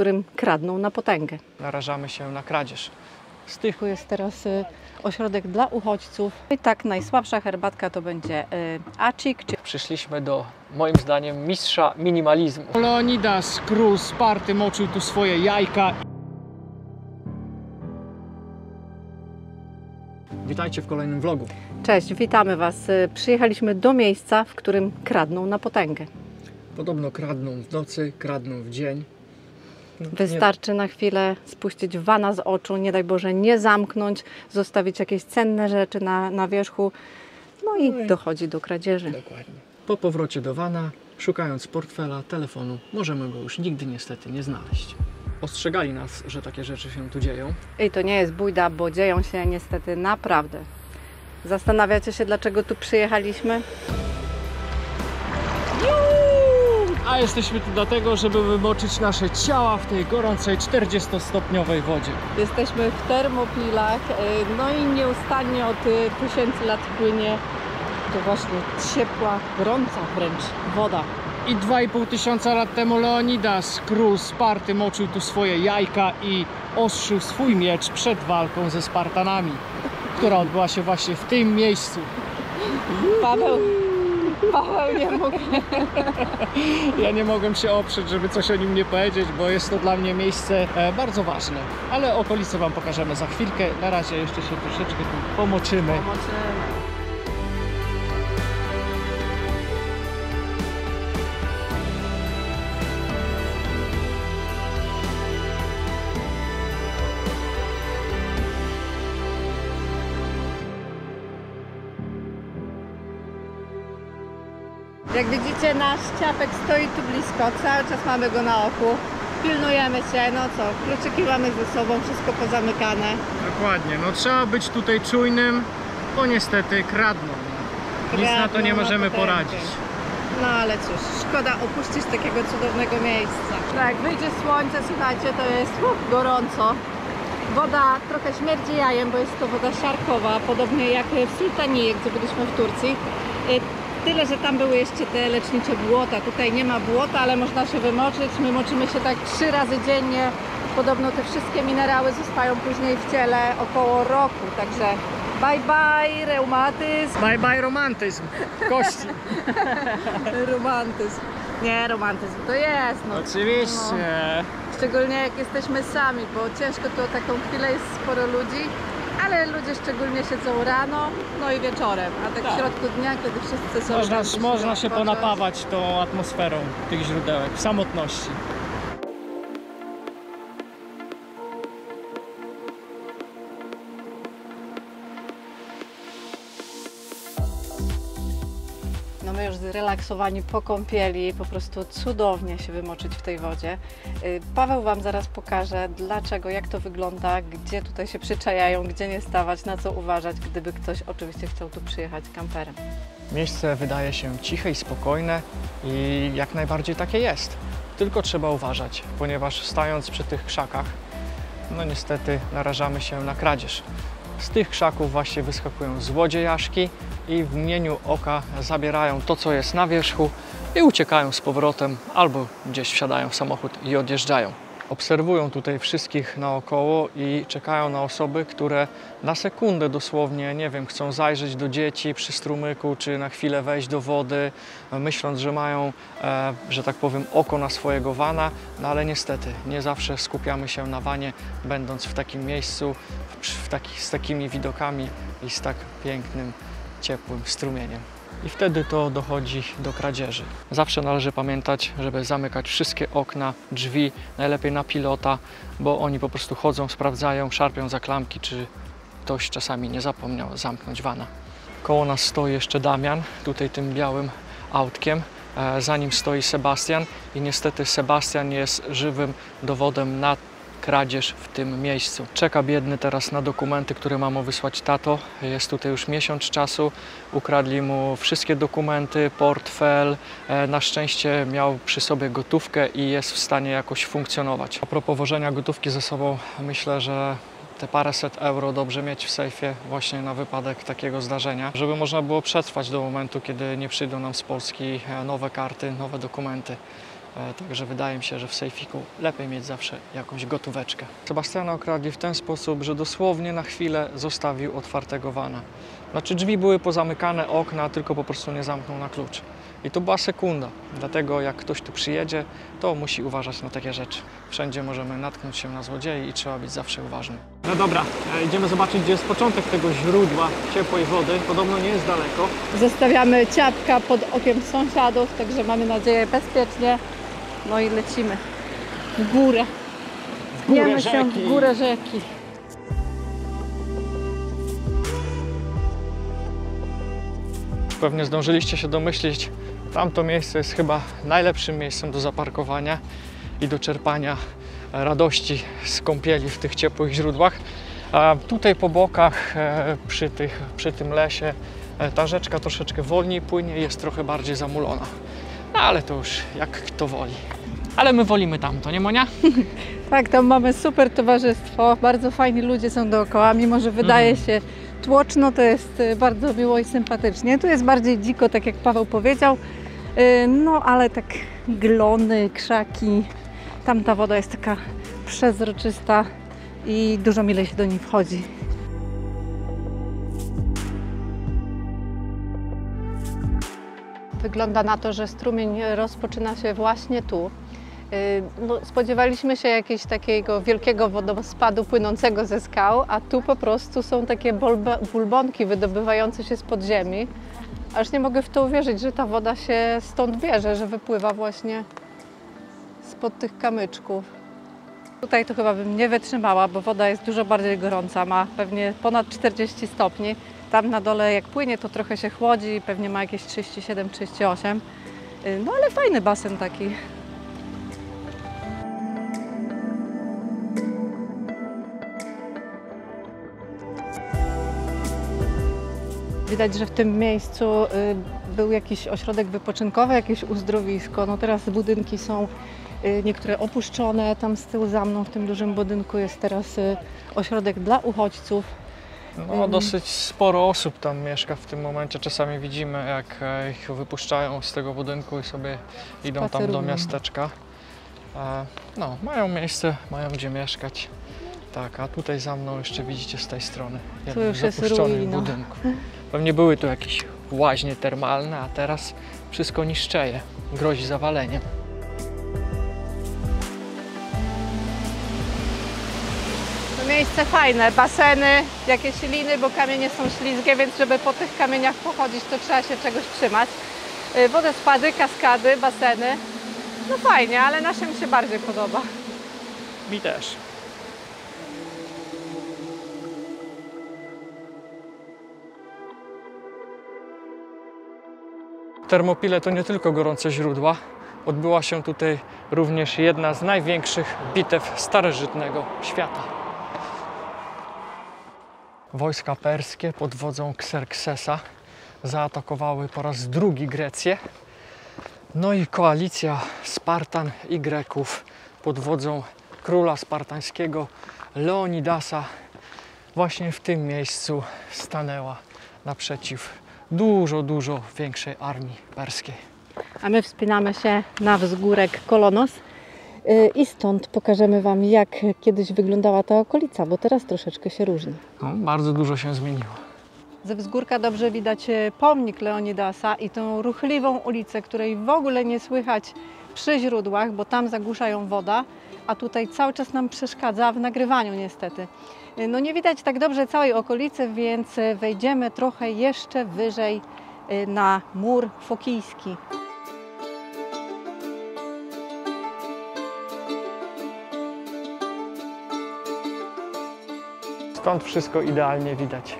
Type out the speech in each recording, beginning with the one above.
którym kradną na potęgę. Narażamy się na kradzież. W Zdychu jest teraz ośrodek dla uchodźców. I tak najsłabsza herbatka to będzie acik. Przyszliśmy do, moim zdaniem, mistrza minimalizmu. Leonidas, król Sparty, moczył tu swoje jajka. Witajcie w kolejnym vlogu. Cześć, witamy Was. Przyjechaliśmy do miejsca, w którym kradną na potęgę. Podobno kradną w nocy, kradną w dzień. Wystarczy na chwilę spuścić wana z oczu, nie daj Boże nie zamknąć, zostawić jakieś cenne rzeczy na wierzchu, no i dochodzi do kradzieży. Dokładnie. Po powrocie do wana, szukając portfela, telefonu, możemy go już nigdy niestety nie znaleźć. Ostrzegali nas, że takie rzeczy się tu dzieją. I to nie jest bójda, bo dzieją się niestety naprawdę. Zastanawiacie się, dlaczego tu przyjechaliśmy? A jesteśmy tu dlatego, żeby wymoczyć nasze ciała w tej gorącej 40-stopniowej wodzie. Jesteśmy w Termopilach, no i nieustannie od tysięcy lat płynie to właśnie ciepła, gorąca wręcz woda. I 2500 lat temu Leonidas, król Sparty, moczył tu swoje jajka i ostrzył swój miecz przed walką ze Spartanami, która odbyła się właśnie w tym miejscu. Paweł nie mógł. Ja nie mogłem się oprzeć, żeby coś o nim nie powiedzieć, bo jest to dla mnie miejsce bardzo ważne. Ale okolice Wam pokażemy za chwilkę. Na razie jeszcze się troszeczkę tu pomoczymy. Jak widzicie, nasz ciapek stoi tu blisko, cały czas mamy go na oku, pilnujemy się, no co, kluczyki mamy ze sobą, wszystko pozamykane. Dokładnie, no trzeba być tutaj czujnym, bo niestety kradną. Nic na to nie możemy poradzić. No ale cóż, szkoda opuścić takiego cudownego miejsca. Tak, wyjdzie słońce, słuchajcie, to jest gorąco. Woda trochę śmierdzi jajem, bo jest to woda siarkowa, podobnie jak w Sultanii, gdzie byliśmy w Turcji. Tyle, że tam były jeszcze te lecznicze błota. Tutaj nie ma błota, ale można się wymoczyć. My moczymy się tak 3 razy dziennie. Podobno te wszystkie minerały zostają później w ciele około roku. Także bye bye reumatyzm. Bye bye romantyzm. Kości. Romantyzm. Nie, romantyzm to jest. No. Oczywiście. No. Szczególnie jak jesteśmy sami, bo ciężko to taką chwilę, jest sporo ludzi. Ale ludzie szczególnie siedzą rano, no i wieczorem, a tak w środku dnia, kiedy wszyscy są... Można się ponapawać tą atmosferą tych źródełek, w samotności. No my już zrelaksowani po kąpieli, po prostu cudownie się wymoczyć w tej wodzie. Paweł Wam zaraz pokaże dlaczego, jak to wygląda, gdzie tutaj się przyczajają, gdzie nie stawać, na co uważać, gdyby ktoś oczywiście chciał tu przyjechać kamperem. Miejsce wydaje się ciche i spokojne i jak najbardziej takie jest. Tylko trzeba uważać, ponieważ stając przy tych krzakach, no niestety narażamy się na kradzież. Z tych krzaków właśnie wyskakują złodziejaszki i w mgnieniu oka zabierają to, co jest na wierzchu i uciekają z powrotem albo gdzieś wsiadają w samochód i odjeżdżają. Obserwują tutaj wszystkich naokoło i czekają na osoby, które na sekundę dosłownie, nie wiem, chcą zajrzeć do dzieci przy strumyku, czy na chwilę wejść do wody, myśląc, że mają, że tak powiem, oko na swojego wana, no ale niestety nie zawsze skupiamy się na wanie, będąc w takim miejscu, z takimi widokami i z tak pięknym, ciepłym strumieniem. I wtedy to dochodzi do kradzieży. Zawsze należy pamiętać, żeby zamykać wszystkie okna, drzwi, najlepiej na pilota, bo oni po prostu chodzą, sprawdzają, szarpią za klamki, czy ktoś czasami nie zapomniał zamknąć wana. Koło nas stoi jeszcze Damian, tutaj tym białym autkiem. Za nim stoi Sebastian i niestety Sebastian jest żywym dowodem na kradzież w tym miejscu. Czeka biedny teraz na dokumenty, które ma mu wysłać tato. Jest tutaj już miesiąc czasu. Ukradli mu wszystkie dokumenty, portfel. Na szczęście miał przy sobie gotówkę i jest w stanie jakoś funkcjonować. A propos wożenia gotówki ze sobą, myślę, że te paręset euro dobrze mieć w sejfie właśnie na wypadek takiego zdarzenia, żeby można było przetrwać do momentu, kiedy nie przyjdą nam z Polski nowe karty, nowe dokumenty. Także wydaje mi się, że w sejfiku lepiej mieć zawsze jakąś gotóweczkę. Sebastiana okradli w ten sposób, że dosłownie na chwilę zostawił otwartego vana. Znaczy drzwi były pozamykane, okna, tylko po prostu nie zamknął na klucz. I to była sekunda, dlatego jak ktoś tu przyjedzie, to musi uważać na takie rzeczy. Wszędzie możemy natknąć się na złodziei i trzeba być zawsze uważnym. No dobra, idziemy zobaczyć, gdzie jest początek tego źródła ciepłej wody. Podobno nie jest daleko. Zostawiamy ciapka pod okiem sąsiadów, także mamy nadzieję bezpiecznie. No i lecimy w górę. Wbijamy się w górę rzeki. Pewnie zdążyliście się domyślić, tamto miejsce jest chyba najlepszym miejscem do zaparkowania i do czerpania radości z kąpieli w tych ciepłych źródłach. A tutaj po bokach, przy tym lesie, ta rzeczka troszeczkę wolniej płynie, jest trochę bardziej zamulona. No ale to już jak kto woli. Ale my wolimy tamto, nie Monia? Tak, tam mamy super towarzystwo, bardzo fajni ludzie są dookoła, mimo że wydaje się tłoczno, to jest bardzo miło i sympatycznie. Tu jest bardziej dziko, tak jak Paweł powiedział, no ale tak glony, krzaki, tamta woda jest taka przezroczysta i dużo milej się do niej wchodzi. Wygląda na to, że strumień rozpoczyna się właśnie tu. No, spodziewaliśmy się jakiegoś takiego wielkiego wodospadu płynącego ze skał, a tu po prostu są takie bulbonki wydobywające się spod ziemi. Aż nie mogę w to uwierzyć, że ta woda się stąd bierze, że wypływa właśnie spod tych kamyczków. Tutaj to chyba bym nie wytrzymała, bo woda jest dużo bardziej gorąca, ma pewnie ponad 40 stopni. Tam na dole jak płynie, to trochę się chłodzi, pewnie ma jakieś 37-38. No ale fajny basen taki. Widać, że w tym miejscu był jakiś ośrodek wypoczynkowy, jakieś uzdrowisko. No teraz budynki są niektóre opuszczone. Tam z tyłu za mną w tym dużym budynku jest teraz ośrodek dla uchodźców. No, dosyć sporo osób tam mieszka w tym momencie. Czasami widzimy, jak ich wypuszczają z tego budynku i sobie idą tam do miasteczka. No, mają miejsce, mają gdzie mieszkać. Tak, a tutaj za mną jeszcze widzicie z tej strony jeden z opuszczonych budynków. Pewnie były tu jakieś łaźnie termalne, a teraz wszystko niszczeje, grozi zawaleniem. To miejsce fajne, baseny, jakieś liny, bo kamienie są ślizgie, więc żeby po tych kamieniach pochodzić, to trzeba się czegoś trzymać. Wodospady, kaskady, baseny, no fajnie, ale naszym się bardziej podoba. Mi też. Termopile to nie tylko gorące źródła. Odbyła się tutaj również jedna z największych bitew starożytnego świata. Wojska perskie pod wodzą Kserksesa zaatakowały po raz drugi Grecję. No i koalicja Spartan i Greków pod wodzą króla spartańskiego Leonidasa właśnie w tym miejscu stanęła naprzeciw dużo większej armii perskiej. A my wspinamy się na wzgórek Kolonos i stąd pokażemy Wam, jak kiedyś wyglądała ta okolica, bo teraz troszeczkę się różni. No, bardzo dużo się zmieniło. Ze wzgórka dobrze widać pomnik Leonidasa i tą ruchliwą ulicę, której w ogóle nie słychać przy źródłach, bo tam zagłusza ją woda, a tutaj cały czas nam przeszkadza w nagrywaniu niestety. No nie widać tak dobrze całej okolicy, więc wejdziemy trochę jeszcze wyżej na mur fokijski. Stąd wszystko idealnie widać.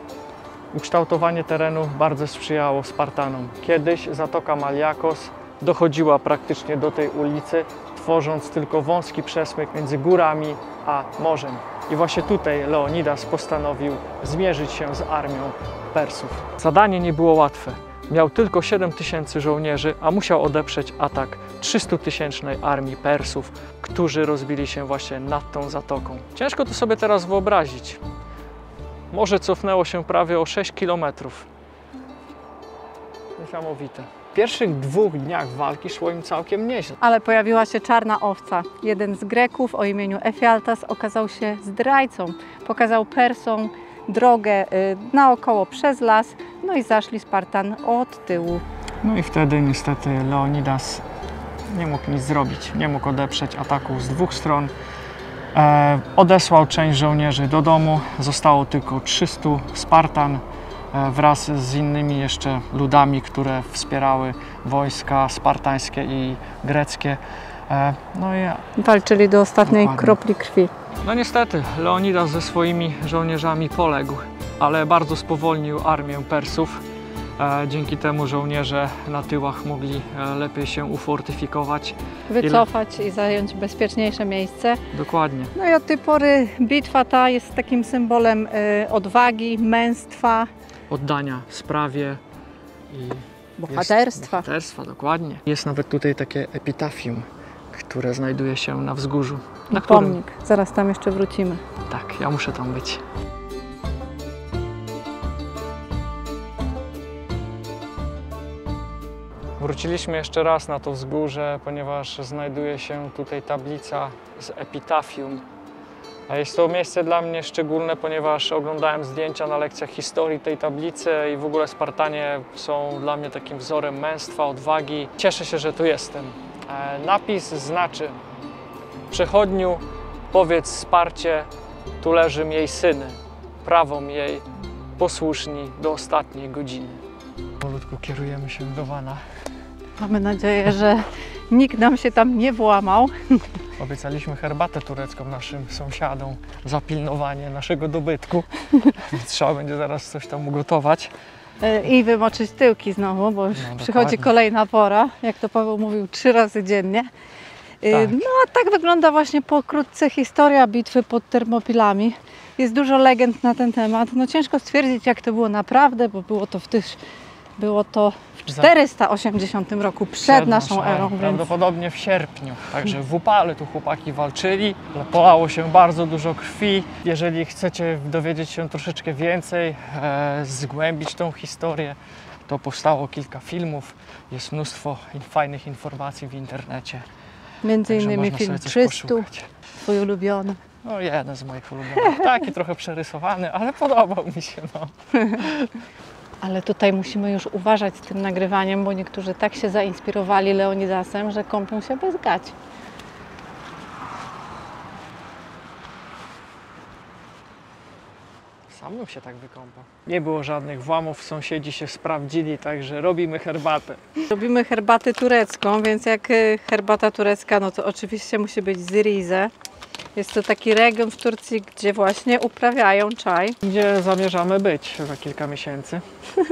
Ukształtowanie terenu bardzo sprzyjało Spartanom. Kiedyś zatoka Maliakos dochodziła praktycznie do tej ulicy, tworząc tylko wąski przesmyk między górami a morzem. I właśnie tutaj Leonidas postanowił zmierzyć się z armią Persów. Zadanie nie było łatwe. Miał tylko 7000 żołnierzy, a musiał odeprzeć atak 300-tysięcznej armii Persów, którzy rozbili się właśnie nad tą zatoką. Ciężko to sobie teraz wyobrazić. Morze cofnęło się prawie o 6 kilometrów. Niesamowite. W pierwszych dwóch dniach walki szło im całkiem nieźle. Ale pojawiła się czarna owca. Jeden z Greków o imieniu Efialtes okazał się zdrajcą. Pokazał Persom drogę naokoło przez las, no i zaszli Spartan od tyłu. No i wtedy niestety Leonidas nie mógł nic zrobić, nie mógł odeprzeć ataku z dwóch stron. Odesłał część żołnierzy do domu, zostało tylko 300 Spartan wraz z innymi jeszcze ludami, które wspierały wojska spartańskie i greckie. No i walczyli do ostatniej kropli krwi. No niestety Leonidas ze swoimi żołnierzami poległ, ale bardzo spowolnił armię Persów. Dzięki temu żołnierze na tyłach mogli lepiej się ufortyfikować. Wycofać i zająć bezpieczniejsze miejsce. Dokładnie. No i od tej pory bitwa ta jest takim symbolem odwagi, męstwa. Oddania sprawie i bohaterstwa. Bohaterstwa, dokładnie. Jest nawet tutaj takie epitafium, które znajduje się na wzgórzu. Na pomnik. Którym... Zaraz tam jeszcze wrócimy. Tak, ja muszę tam być. Wróciliśmy jeszcze raz na to wzgórze, ponieważ znajduje się tutaj tablica z epitafium. Jest to miejsce dla mnie szczególne, ponieważ oglądałem zdjęcia na lekcjach historii tej tablicy i w ogóle Spartanie są dla mnie takim wzorem męstwa, odwagi. Cieszę się, że tu jestem. Napis znaczy: przechodniu, powiedz Sparcie, tu leży jej syny, prawą jej posłuszni do ostatniej godziny. Powolutku kierujemy się do Vana. Mamy nadzieję, że nikt nam się tam nie włamał. Obiecaliśmy herbatę turecką naszym sąsiadom za pilnowanie naszego dobytku. Trzeba będzie zaraz coś tam ugotować. I wymoczyć tyłki znowu, bo już przychodzi kolejna pora, jak to Paweł mówił, 3 razy dziennie. Tak. No a tak wygląda właśnie pokrótce historia bitwy pod Termopilami. Jest dużo legend na ten temat. No ciężko stwierdzić, jak to było naprawdę, bo było to w 480 roku przed naszą erą. Więc... Prawdopodobnie w sierpniu. Także w upale tu chłopaki walczyli. Polało się bardzo dużo krwi. Jeżeli chcecie dowiedzieć się troszeczkę więcej, zgłębić tą historię, to powstało kilka filmów. Jest mnóstwo fajnych informacji w internecie. Między innymi film 300, twój ulubiony. No jeden z moich ulubionych. Taki trochę przerysowany, ale podobał mi się. No. Ale tutaj musimy już uważać z tym nagrywaniem, bo niektórzy tak się zainspirowali Leonidasem, że kąpią się bez gaci. Sam bym się tak wykąpał. Nie było żadnych włamów, sąsiedzi się sprawdzili, także robimy herbatę. Robimy herbatę turecką, więc jak herbata turecka, no to oczywiście musi być z Rize. Jest to taki region w Turcji, gdzie właśnie uprawiają czaj. Gdzie zamierzamy być za kilka miesięcy.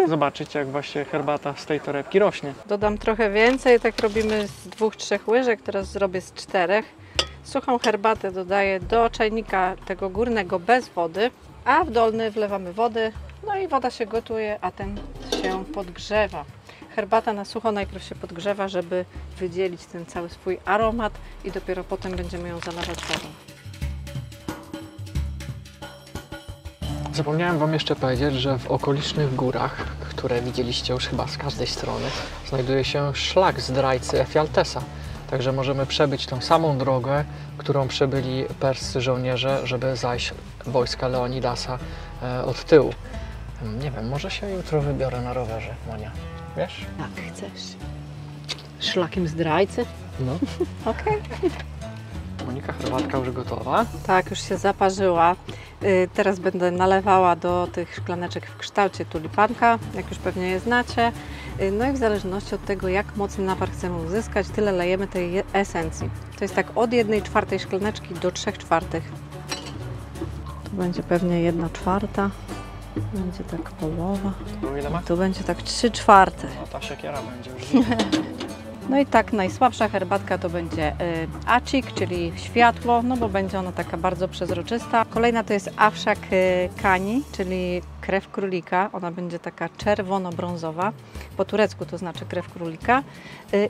Zobaczycie, jak właśnie herbata z tej torebki rośnie. Dodam trochę więcej, tak robimy z 2-3 łyżek, teraz zrobię z 4. Suchą herbatę dodaję do czajnika tego górnego bez wody, a w dolny wlewamy wody, no i woda się gotuje, a ten się podgrzewa. Herbata na sucho najpierw się podgrzewa, żeby wydzielić ten cały swój aromat i dopiero potem będziemy ją zalewać wodą. Zapomniałem Wam jeszcze powiedzieć, że w okolicznych górach, które widzieliście już chyba z każdej strony, znajduje się szlak zdrajcy Efialtesa. Także możemy przebyć tą samą drogę, którą przebyli perscy żołnierze, żeby zajść wojska Leonidasa od tyłu. Nie wiem, może się jutro wybiorę na rowerze, Monia. Wiesz? Tak, chcesz. Szlakiem zdrajcy? No. Okej. Monika, herbatka już gotowa. Tak, już się zaparzyła. Teraz będę nalewała do tych szklaneczek w kształcie tulipanka, jak już pewnie je znacie. No i w zależności od tego, jak mocny napar chcemy uzyskać, tyle lejemy tej esencji. To jest tak od 1/4 szklaneczki do 3/4. Tu będzie pewnie 1/4. Będzie tak połowa. Tu będzie tak 3/4. No ta siekiera będzie już. No i tak najsłabsza herbatka to będzie acik, czyli światło, no bo będzie ona taka bardzo przezroczysta. Kolejna to jest afszak kani, czyli krew królika. Ona będzie taka czerwono-brązowa, po turecku to znaczy krew królika.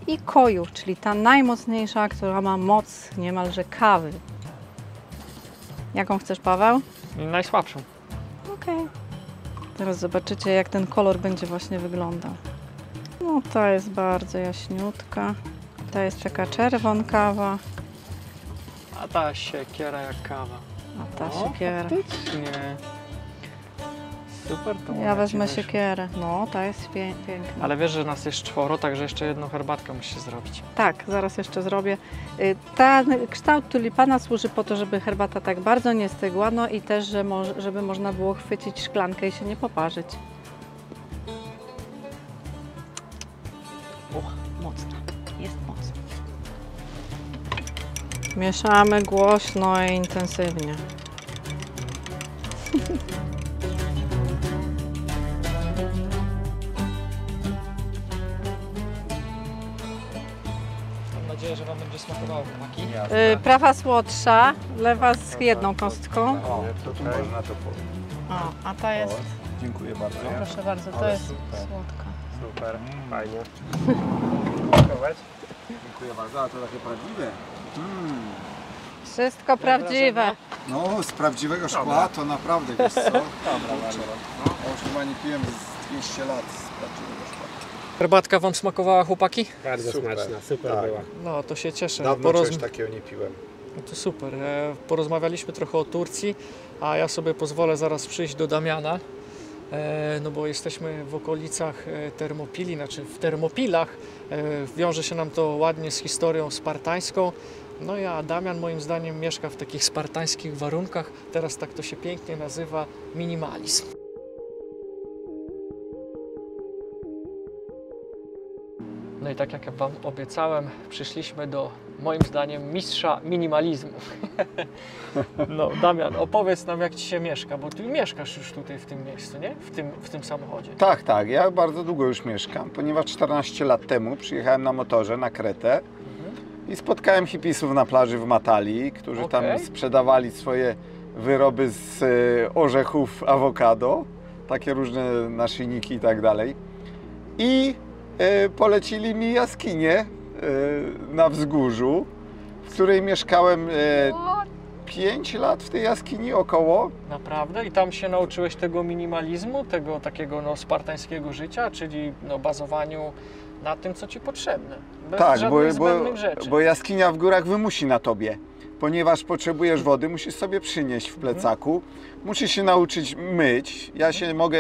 I koju, czyli ta najmocniejsza, która ma moc niemalże kawy. Jaką chcesz, Paweł? Najsłabszą. Okej. Teraz zobaczycie, jak ten kolor będzie właśnie wyglądał. No, ta jest bardzo jaśniutka. Ta jest taka czerwonkawa. A ta siekiera jak kawa. A ta siekiera. Faktycznie. Super, to ja wezmę siekierę. No, ta jest piękna. Ale wiesz, że nas jest czworo, także jeszcze jedną herbatkę musisz zrobić. Tak, zaraz jeszcze zrobię. Ten kształt tulipana służy po to, żeby herbata tak bardzo nie stygła, no i też, żeby można było chwycić szklankę i się nie poparzyć. Mocna. Jest mocna. Mieszamy głośno i intensywnie. Że wam będzie smakowało maki. Prawa słodsza, lewa z jedną kostką. O, to tu można to powiedzieć. A ta jest... O, dziękuję bardzo. Proszę bardzo, to jest super. Słodka. Super, fajnie. Dziękuję bardzo, a to takie prawdziwe. Wszystko prawdziwe. No, z prawdziwego szkła to naprawdę, wiesz co? Ja już chyba nie piłem z 200 lat z prawdziwego szkła. Herbatka wam smakowała, chłopaki? Bardzo smaczna, super była. No to się cieszę. Dawno czegoś takiego nie piłem. No to super. Porozmawialiśmy trochę o Turcji, a ja sobie pozwolę zaraz przyjść do Damiana, no bo jesteśmy w okolicach Termopili, znaczy w Termopilach. Wiąże się nam to ładnie z historią spartańską. No ja, Damian moim zdaniem mieszka w takich spartańskich warunkach. Teraz tak to się pięknie nazywa minimalizm. No i tak jak wam obiecałem, przyszliśmy do, moim zdaniem, mistrza minimalizmu. No Damian, opowiedz nam, jak ci się mieszka, bo ty mieszkasz już tutaj w tym miejscu, nie? W tym samochodzie. Tak, tak. Ja bardzo długo już mieszkam, ponieważ 14 lat temu przyjechałem na motorze na Kretę i spotkałem hipisów na plaży w Matali, którzy tam sprzedawali swoje wyroby z orzechów, awokado, takie różne naszyjniki i tak dalej. I polecili mi jaskinię na wzgórzu, w której mieszkałem 5 lat w tej jaskini około. Naprawdę? I tam się nauczyłeś tego minimalizmu, tego takiego no, spartańskiego życia, czyli no, bazowaniu na tym, co ci potrzebne. Bez żadnych zbędnych rzeczy. Bo jaskinia w górach wymusi na tobie. Ponieważ potrzebujesz wody, musisz sobie przynieść w plecaku, musisz się nauczyć myć. Ja się mogę,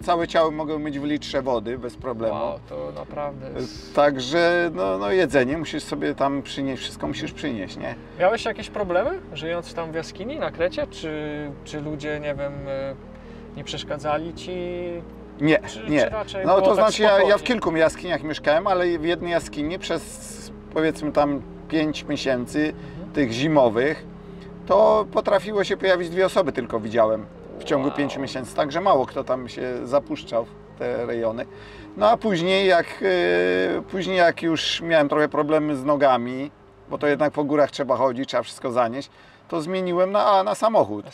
całe ciało mogę myć w litrze wody bez problemu. Wow, to naprawdę jest... Także no jedzenie musisz sobie tam przynieść, wszystko musisz przynieść, nie? Miałeś jakieś problemy żyjąc tam w jaskini na Krecie? Czy ludzie, nie wiem, nie przeszkadzali ci? Nie, nie. Czy no to tak znaczy ja w kilku jaskiniach mieszkałem, ale w jednej jaskini przez powiedzmy tam 5 miesięcy tych zimowych, to potrafiło się pojawić 2 osoby tylko widziałem w ciągu 5 miesięcy, także mało kto tam się zapuszczał w te rejony. No a później jak już miałem trochę problemy z nogami, bo to jednak po górach trzeba chodzić, trzeba wszystko zanieść, to zmieniłem na samochód.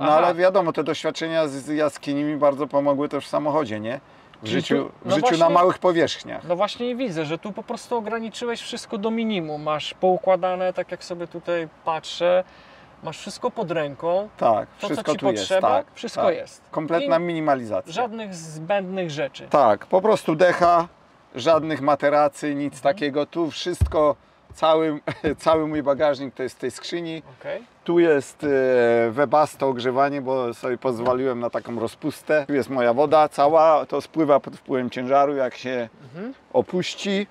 No ale wiadomo, te doświadczenia z jaskini mi bardzo pomogły też w samochodzie, nie? W życiu na małych powierzchniach. No właśnie widzę, że tu po prostu ograniczyłeś wszystko do minimum. Masz poukładane, tak jak sobie tutaj patrzę, masz wszystko pod ręką. Tak, to, wszystko co ci tu potrzeba, jest. Tak, wszystko jest. Kompletna minimalizacja. Żadnych zbędnych rzeczy. Tak, po prostu decha, żadnych materacy, nic takiego. Tu wszystko, cały mój bagażnik to jest w tej skrzyni. Tu jest Webasto ogrzewanie, bo sobie pozwoliłem na taką rozpustę. Tu jest moja woda cała, to spływa pod wpływem ciężaru, jak się opuści.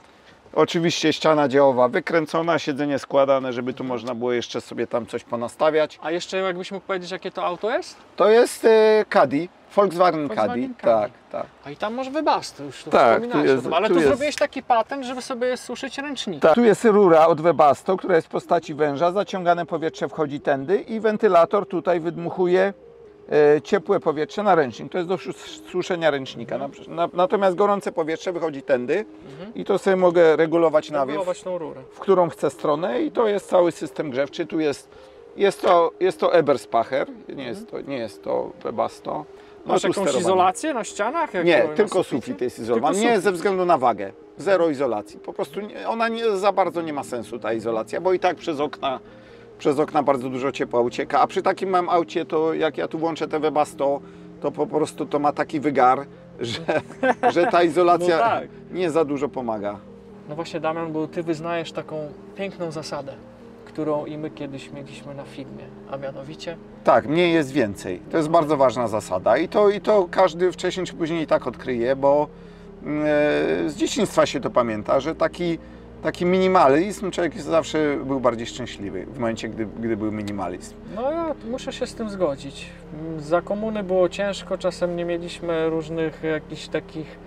Oczywiście ściana dziełowa wykręcona, siedzenie składane, żeby tu można było jeszcze sobie tam coś ponastawiać. A jeszcze jakbyś mógł powiedzieć, jakie to auto jest? To jest Caddy. Volkswagen Caddy, tak. A i tam masz Webasto, już to wspominałeś o tym, ale tu zrobiłeś taki patent, żeby sobie suszyć ręczniki. Tak. Tu jest rura od Webasto, która jest w postaci węża, zaciągane powietrze wchodzi tędy i wentylator tutaj wydmuchuje ciepłe powietrze na ręcznik. To jest do suszenia ręcznika, natomiast gorące powietrze wychodzi tędy i to sobie mogę regulować nawiew, w którą chcę stronę i to jest cały system grzewczy. Tu jest to Eberspacher, nie jest to Webasto. Masz jakąś izolację na ścianach? Nie, tylko sufit jest izolowany. Nie ze względu na wagę. Zero izolacji. Po prostu ona za bardzo nie ma sensu, ta izolacja, bo i tak przez okna bardzo dużo ciepła ucieka. A przy takim małym aucie, to jak ja tu włączę te Webasto, to po prostu to ma taki wygar, że ta izolacja no tak. nie za dużo pomaga. No właśnie, Damian, bo Ty wyznajesz taką piękną zasadę, którą i my kiedyś mieliśmy na filmie, a mianowicie... Tak, mniej jest więcej. To jest bardzo ważna zasada i to każdy wcześniej czy później i tak odkryje, bo z dzieciństwa się to pamięta, że taki minimalizm, człowiek zawsze był bardziej szczęśliwy w momencie, gdy był minimalizm. No ja muszę się z tym zgodzić. Za komuny było ciężko, czasem nie mieliśmy różnych jakichś takich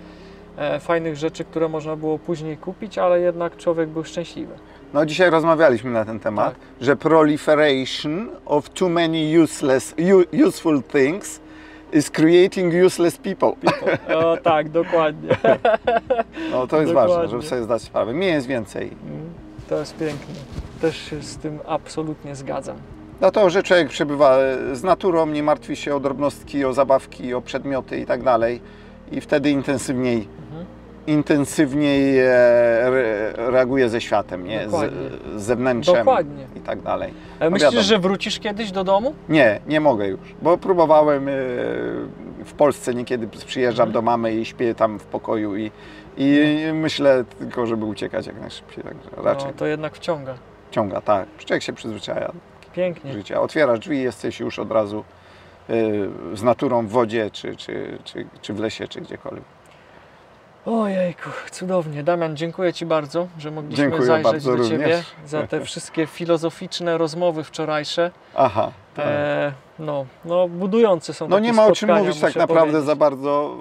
fajnych rzeczy, które można było później kupić, ale jednak człowiek był szczęśliwy. No dzisiaj rozmawialiśmy na ten temat, tak. że proliferation of too many useful things is creating useless people. O tak, dokładnie. No to jest dokładnie. Ważne, żeby sobie zdać sprawę. Mniej jest więcej. To jest piękne. Też się z tym absolutnie zgadzam. No to, że człowiek przebywa z naturą, nie martwi się o drobnostki, o zabawki, o przedmioty i tak dalej. I wtedy intensywniej reaguje ze światem, nie? Z zewnętrzem dokładnie. I tak dalej. Ale myślisz, że wrócisz kiedyś do domu? Nie, nie mogę już, bo próbowałem w Polsce niekiedy przyjeżdżam do mamy i śpię tam w pokoju i myślę tylko, żeby uciekać jak najszybciej. Także raczej. No, to jednak wciąga. Wciąga, tak. Człowiek się przyzwyczaja. Pięknie. Życia. Otwierasz drzwi i jesteś już od razu z naturą w wodzie, czy w lesie, czy gdziekolwiek. Ojejku, cudownie. Damian, dziękuję Ci bardzo, że mogliśmy zajrzeć do Ciebie również. Za te wszystkie filozoficzne rozmowy wczorajsze. Aha. Tak. No, budujące są. No takie nie ma o czym mówić tak naprawdę powiedzieć. Za bardzo,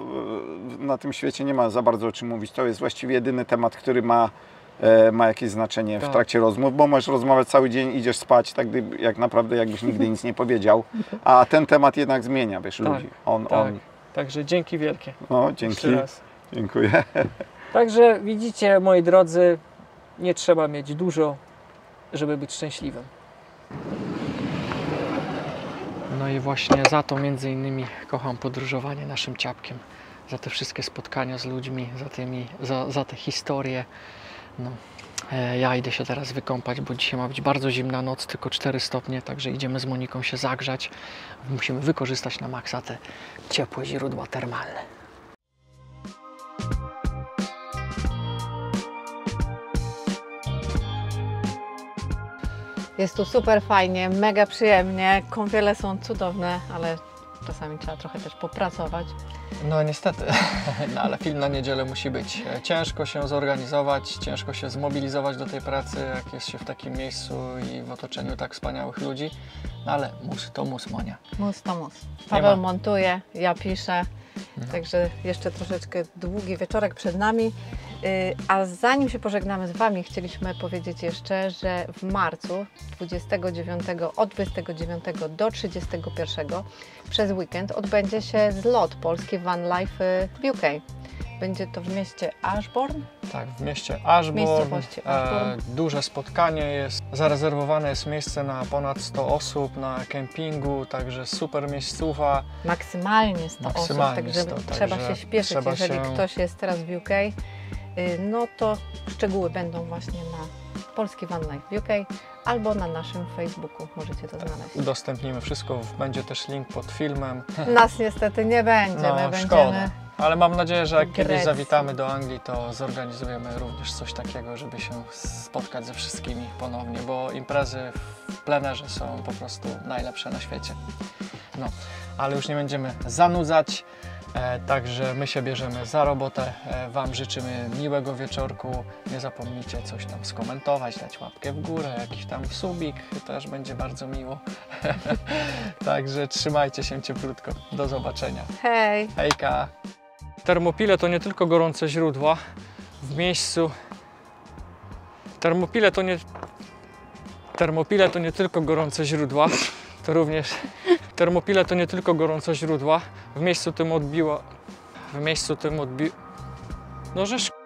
na tym świecie nie ma za bardzo o czym mówić. To jest właściwie jedyny temat, który ma jakieś znaczenie tak. w trakcie rozmów, bo możesz rozmawiać cały dzień, idziesz spać, tak jak naprawdę jakbyś nigdy nic nie powiedział, a ten temat jednak zmienia, wiesz, tak, ludzi. Także dzięki wielkie. No, dzięki. Dziękuję. Także widzicie, moi drodzy, nie trzeba mieć dużo, żeby być szczęśliwym. No i właśnie za to między innymi kocham podróżowanie naszym ciapkiem. Za te wszystkie spotkania z ludźmi, za te historie. No, ja idę się teraz wykąpać, bo dzisiaj ma być bardzo zimna noc, tylko 4 stopnie, także idziemy z Moniką się zagrzać. Musimy wykorzystać na maksa te ciepłe źródła termalne. Jest tu super fajnie, mega przyjemnie, kąpiele są cudowne, ale czasami trzeba trochę też popracować. No niestety, no, ale film na niedzielę musi być. Ciężko się zorganizować, ciężko się zmobilizować do tej pracy, jak jest się w takim miejscu i w otoczeniu tak wspaniałych ludzi, no, ale mus to mus, Monia. Mus to mus. Paweł montuje, ja piszę, także jeszcze troszeczkę długi wieczorek przed nami. A zanim się pożegnamy z Wami, chcieliśmy powiedzieć jeszcze, że w marcu od 29 do 31 przez weekend odbędzie się zlot Polski Van Life UK. Będzie to w mieście Ashbourne? Tak, w mieście Ashbourne. Duże spotkanie jest. Zarezerwowane jest miejsce na ponad 100 osób na kempingu, także super miejscowa. Maksymalnie 100 osób, także trzeba się śpieszyć, jeżeli ktoś jest teraz w UK. No to szczegóły będą właśnie na Polski Van Life UK albo na naszym Facebooku, możecie to znaleźć. Udostępnimy wszystko, będzie też link pod filmem. Nas niestety nie będzie, no, my będziemy... Ale mam nadzieję, że jak kiedyś zawitamy do Anglii, to zorganizujemy również coś takiego, żeby się spotkać ze wszystkimi ponownie, bo imprezy w plenerze są po prostu najlepsze na świecie. No, ale już nie będziemy zanudzać. Także my się bierzemy za robotę, Wam życzymy miłego wieczorku, nie zapomnijcie coś tam skomentować, dać łapkę w górę, jakiś tam subik, też będzie bardzo miło. Także trzymajcie się cieplutko, do zobaczenia. Hej! Hejka! Termopile to nie tylko gorące źródła w miejscu... Termopile to nie tylko gorące źródła, to również... Termopile to nie tylko gorące źródła, w miejscu tym odbiła... No żeż...